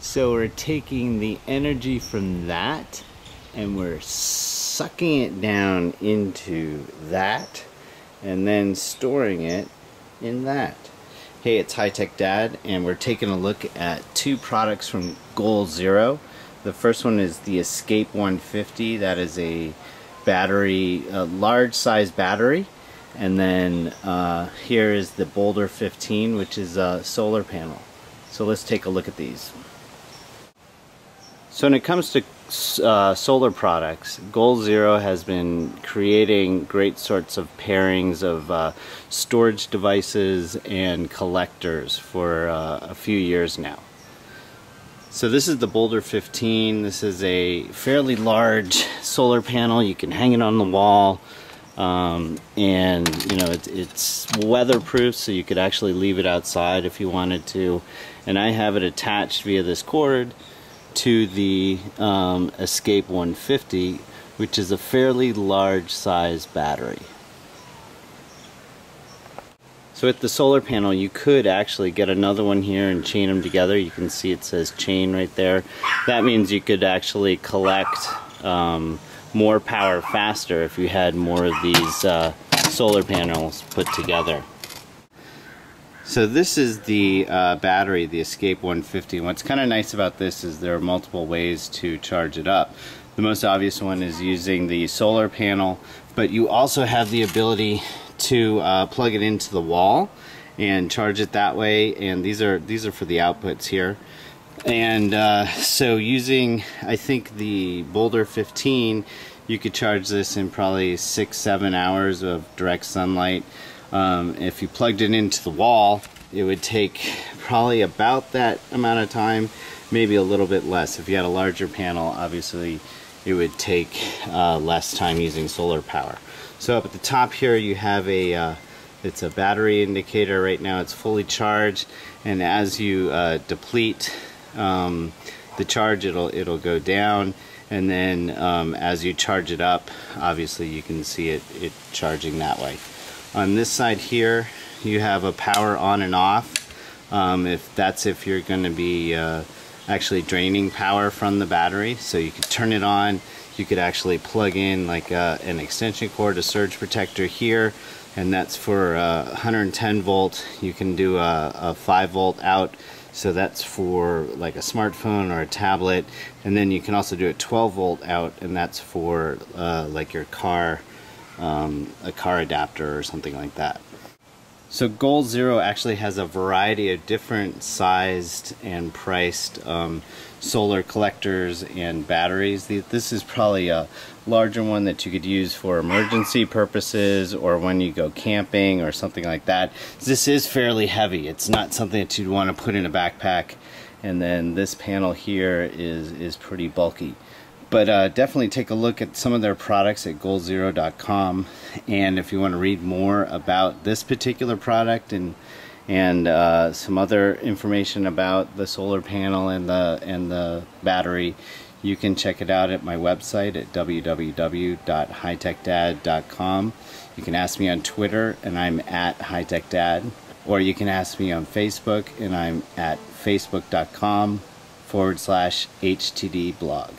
So we're taking the energy from that and we're sucking it down into that and then storing it in that. Hey, it's HighTechDad and we're taking a look at two products from Goal Zero. The first one is the Escape 150. That is a battery, a large size battery. And then here is the Boulder 15, which is a solar panel. So let's take a look at these. So when it comes to solar products, Goal Zero has been creating great sorts of pairings of storage devices and collectors for a few years now. So this is the Boulder 15. This is a fairly large solar panel. You can hang it on the wall, and you know it's weatherproof, so you could actually leave it outside if you wanted to. And I have it attached via this cord to the Escape 150, which is a fairly large size battery. So with the solar panel, you could actually get another one here and chain them together. You can see it says chain right there. That means you could actually collect more power faster if you had more of these solar panels put together. So this is the battery, the Escape 150. And what's kind of nice about this is there are multiple ways to charge it up. The most obvious one is using the solar panel, but you also have the ability to plug it into the wall and charge it that way. And these are for the outputs here. And so using, I think, the Boulder 15, you could charge this in probably 6-7 hours of direct sunlight. If you plugged it into the wall, it would take probably about that amount of time, maybe a little bit less. If you had a larger panel, obviously it would take less time using solar power. So up at the top here you have a, it's a battery indicator. Right now it's fully charged, and as you deplete the charge, it'll go down. And then as you charge it up, obviously you can see it charging that way. On this side here, you have a power on and off. If you're going to be actually draining power from the battery, so you could turn it on. You could actually plug in like an extension cord, a surge protector here, and that's for 110 volt. You can do a 5 volt out, so that's for like a smartphone or a tablet. And then you can also do a 12 volt out, and that's for like your car. A car adapter or something like that. So Goal Zero actually has a variety of different sized and priced solar collectors and batteries. This is probably a larger one that you could use for emergency purposes or when you go camping or something like that. This is fairly heavy. It's not something that you'd want to put in a backpack. And then this panel here is pretty bulky. But definitely take a look at some of their products at goalzero.com, and if you want to read more about this particular product and some other information about the solar panel and the battery, you can check it out at my website at www.hightechdad.com. You can ask me on Twitter, and I'm at HighTechDad, or you can ask me on Facebook, and I'm at facebook.com/HTD blog.